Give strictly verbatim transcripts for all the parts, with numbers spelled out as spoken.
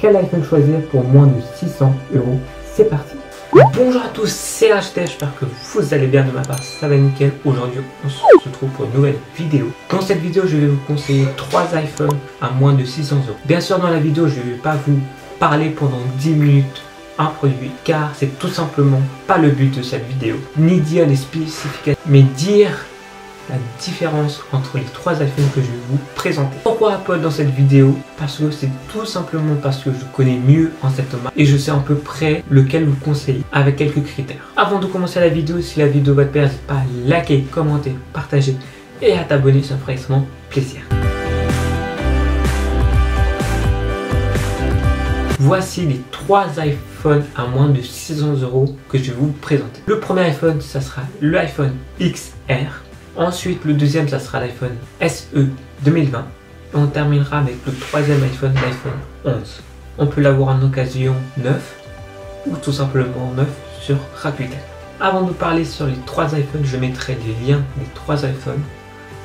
Quel iPhone choisir pour moins de six cents euros? C'est parti. Bonjour à tous, c'est H T, j'espère que vous allez bien. De ma part, ça va nickel. Aujourd'hui, on se retrouve pour une nouvelle vidéo. Dans cette vidéo, je vais vous conseiller trois iPhones à moins de six cents euros. Bien sûr, dans la vidéo, je ne vais pas vous parler pendant dix minutes un produit, car c'est tout simplement pas le but de cette vidéo, ni dire les spécifications, mais dire la différence entre les trois iPhones que je vais vous présenter. Pourquoi Apple dans cette vidéo? Parce que c'est tout simplement parce que je connais mieux en cette marque et je sais à peu près lequel vous conseiller avec quelques critères. Avant de commencer la vidéo, si la vidéo va te plaire, n'hésite pas à liker, commenter, partager et à t'abonner, ça me ferait extrêmement plaisir. Voici les trois iPhones à moins de six cents euros que je vais vous présenter. Le premier iPhone, ça sera le iPhone X R. Ensuite, le deuxième, ça sera l'iPhone S E deux mille vingt. Et on terminera avec le troisième iPhone, l'iPhone onze. On peut l'avoir en occasion neuf ou tout simplement neuf sur Rakuten. Avant de parler sur les trois iPhones, je mettrai les liens des trois iPhones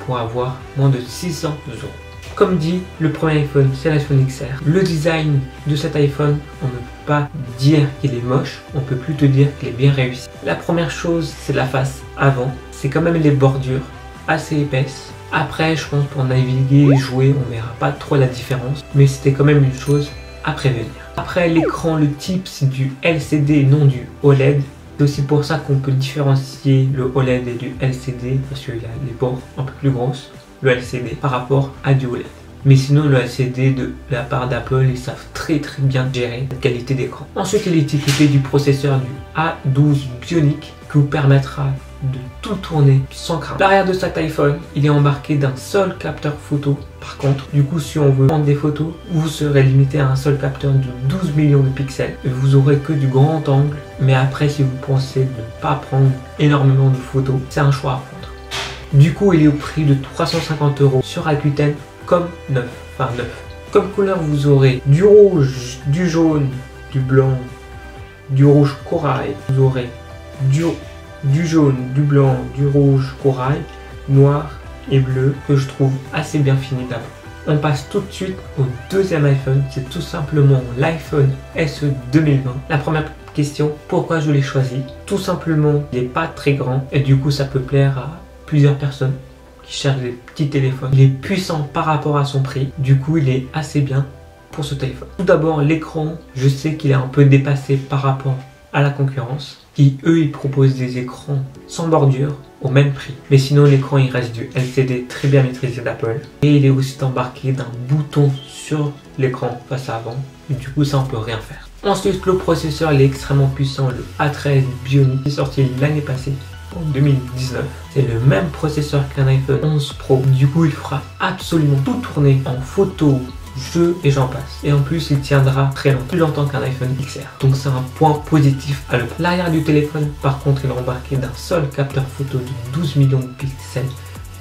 pour avoir moins de six cents euros. Comme dit, le premier iPhone, c'est l'iPhone X R. Le design de cet iPhone, on ne peut pas dire qu'il est moche, on peut plutôt dire qu'il est bien réussi. La première chose, c'est la face avant. C'est quand même les bordures assez épaisses. Après, je pense pour naviguer et jouer, on verra pas trop la différence. Mais c'était quand même une chose à prévenir. Après, l'écran, le type, c'est du L C D et non du O L E D. C'est aussi pour ça qu'on peut différencier le O L E D et du L C D, parce qu'il y a les bords un peu plus grosses. Le L C D par rapport à du O L E D. Mais sinon, le L C D de la part d'Apple, ils savent très très bien gérer la qualité d'écran. Ensuite, il est équipé du processeur du A douze Bionic qui vous permettra de tout tourner sans crainte. L'arrière de cet iPhone, il est embarqué d'un seul capteur photo. Par contre, du coup, si on veut prendre des photos, vous serez limité à un seul capteur de douze millions de pixels et vous aurez que du grand angle. Mais après, si vous pensez de ne pas prendre énormément de photos, c'est un choix à prendre. Du coup, il est au prix de trois cent cinquante euros sur Rakuten comme neuf. Enfin, neuf. Comme couleur, vous aurez du rouge, du jaune, du blanc, du rouge corail. Vous aurez du, du jaune, du blanc, du rouge corail, noir et bleu, que je trouve assez bien fini d'abord. On passe tout de suite au deuxième iPhone. C'est tout simplement l'iPhone S E deux mille vingt. La première question, pourquoi je l'ai choisi? Tout simplement, il n'est pas très grand et du coup, ça peut plaire à plusieurs personnes qui cherchent des petits téléphones. Il est puissant par rapport à son prix, du coup il est assez bien pour ce téléphone. Tout d'abord, l'écran, je sais qu'il est un peu dépassé par rapport à la concurrence qui eux ils proposent des écrans sans bordure au même prix. Mais sinon, l'écran il reste du L C D très bien maîtrisé d'Apple et il est aussi embarqué d'un bouton sur l'écran face à avant, et du coup ça on peut rien faire. Ensuite, le processeur il est extrêmement puissant, le A treize Bionic qui est sorti l'année passée en deux mille dix-neuf. C'est le même processeur qu'un iPhone onze Pro. Du coup, il fera absolument tout tourner en photo, jeu et j'en passe. Et en plus, il tiendra très longtemps, plus longtemps qu'un iPhone X R. Donc, c'est un point positif à le prendre. L'arrière du téléphone, par contre, il est embarqué d'un seul capteur photo de douze millions de pixels,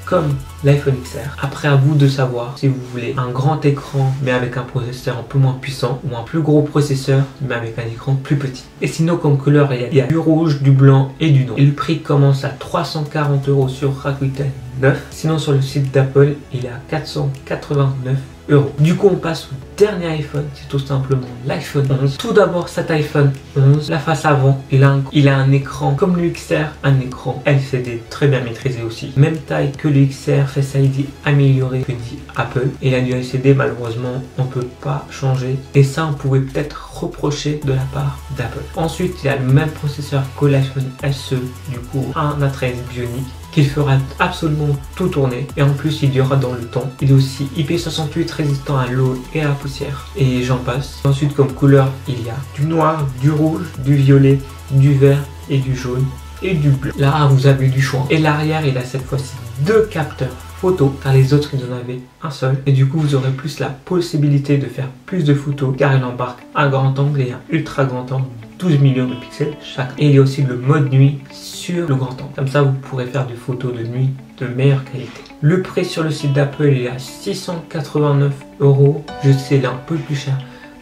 comme l'iPhone X R. Après, à vous de savoir si vous voulez un grand écran mais avec un processeur un peu moins puissant ou un plus gros processeur mais avec un écran plus petit. Et sinon, comme couleur, il y a, il y a du rouge, du blanc et du noir. Et le prix commence à trois cent quarante euros sur Rakuten neuf. Sinon, sur le site d'Apple, il est à quatre cent quatre-vingt-neuf euros. Du coup, on passe au dernier iPhone, c'est tout simplement l'iPhone onze. Tout d'abord, cet iPhone onze, la face avant, il a, un, il a un écran comme le X R, un écran L C D très bien maîtrisé aussi. Même taille que le X R, Face I D amélioré que dit Apple. Et la du L C D, malheureusement, on peut pas changer. Et ça, on pouvait peut-être reprocher de la part d'Apple. Ensuite, il a le même processeur que l'iPhone S E, du coup, un A treize Bionic, qu'il fera absolument tout tourner et en plus il durera dans le temps. Il est aussi I P soixante-huit résistant à l'eau et à la poussière et j'en passe. Ensuite, comme couleur, il y a du noir, du rouge, du violet, du vert et du jaune et du bleu. Là vous avez du choix. Et l'arrière, il a cette fois-ci deux capteurs photo car les autres ils en avaient un seul et du coup vous aurez plus la possibilité de faire plus de photos car il embarque un grand angle et un ultra grand angle. douze millions de pixels chaque. Et il y a aussi le mode nuit sur le grand angle. Comme ça, vous pourrez faire des photos de nuit de meilleure qualité. Le prix sur le site d'Apple est à six cent quatre-vingt-neuf euros. Je sais, il est un peu plus cher.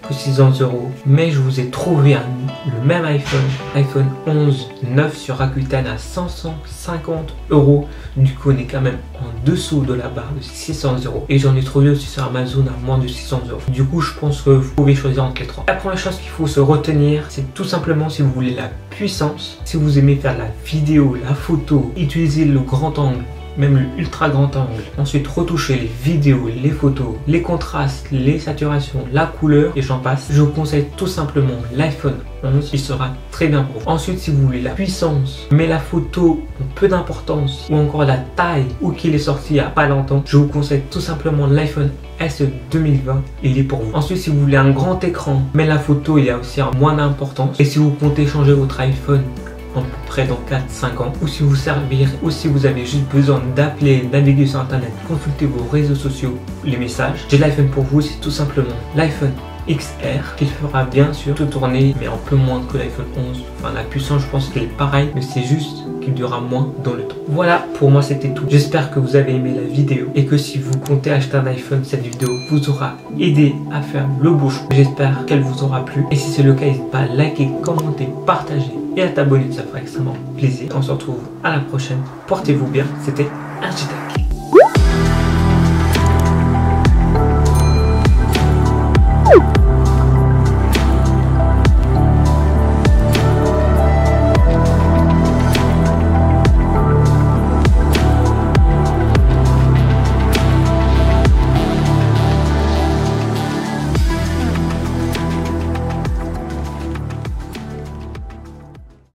pour six cents euros, mais je vous ai trouvé un, le même iPhone, iPhone onze neuf sur Rakuten à cinq cent cinquante euros. Du coup, on est quand même en dessous de la barre de six cents euros. Et j'en ai trouvé aussi sur Amazon à moins de six cents euros. Du coup, je pense que vous pouvez choisir entre les trois. La première chose qu'il faut se retenir, c'est tout simplement si vous voulez la puissance, si vous aimez faire la vidéo, la photo, utiliser le grand angle, même le ultra grand angle, ensuite retoucher les vidéos, les photos, les contrastes, les saturations, la couleur et j'en passe, je vous conseille tout simplement l'iPhone onze, il sera très bien pour vous. Ensuite, si vous voulez la puissance mais la photo ont peu d'importance, ou encore la taille, ou qu'il est sorti il y a pas longtemps, je vous conseille tout simplement l'iPhone S deux mille vingt, il est pour vous. Ensuite, si vous voulez un grand écran mais la photo il y a aussi un moins d'importance, et si vous comptez changer votre iPhone à peu près dans quatre cinq ans, ou si vous servir, ou si vous avez juste besoin d'appeler, naviguer sur internet, consulter vos réseaux sociaux, les messages, j'ai l'iPhone pour vous, c'est tout simplement l'iPhone X R, qu'il fera bien sûr tout tourner, mais un peu moins que l'iPhone onze. Enfin, la puissance, je pense qu'elle est pareille, mais c'est juste qu'il durera moins dans le temps. Voilà, pour moi, c'était tout. J'espère que vous avez aimé la vidéo et que si vous comptez acheter un iPhone, cette vidéo vous aura aidé à faire le bouchon. J'espère qu'elle vous aura plu. Et si c'est le cas, n'hésitez pas à liker, commenter, partager et à t'abonner. Ça fera extrêmement plaisir. On se retrouve à la prochaine. Portez-vous bien. C'était R J Tech. Woo!